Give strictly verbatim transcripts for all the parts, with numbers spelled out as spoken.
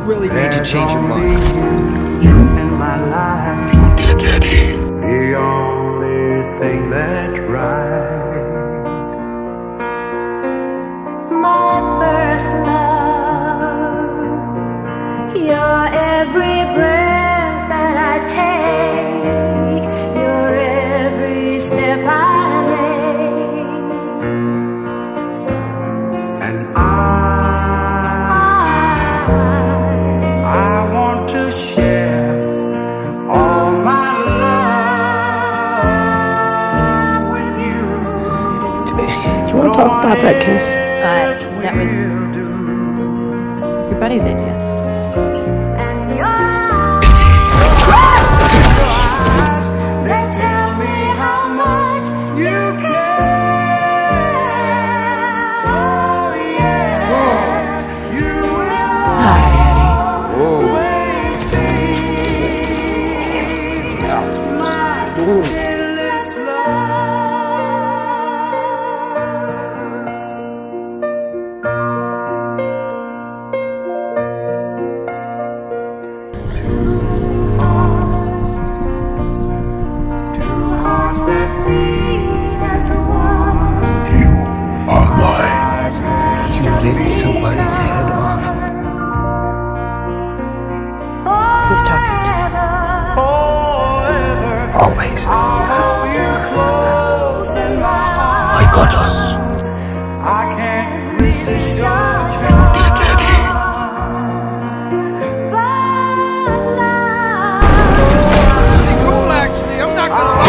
What really made you change your mind? You, you did, Daddy. The only thing that right. My first love. You're every breath that I take. You're every step I make. And I. Talk about that kiss. Uh, that was your buddy's idea. They tell me how much you care. Oh yes, you will always be my endless love. Somebody's head off. Who's talking to you? Always. I got us. I can't reach the sky. You did, Daddy. Cool, actually. I'm not gonna.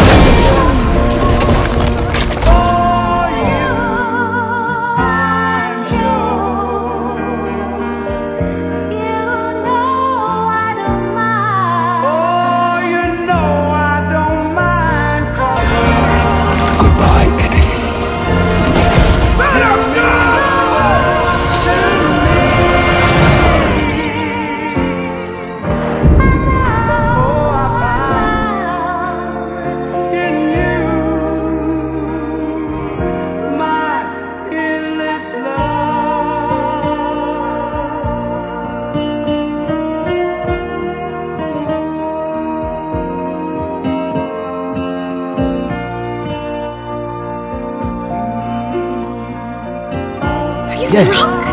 Yeah.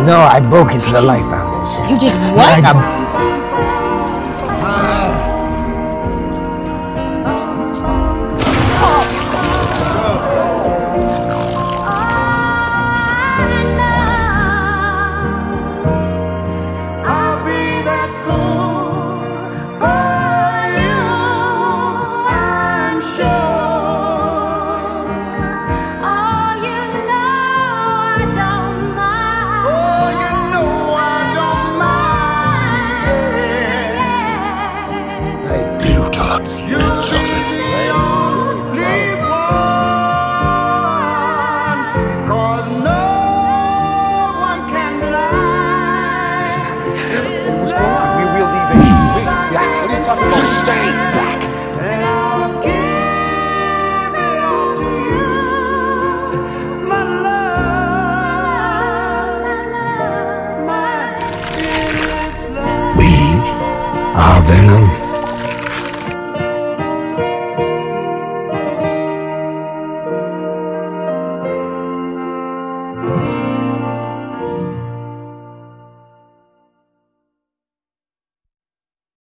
No, I broke into the Life Foundation. You did what?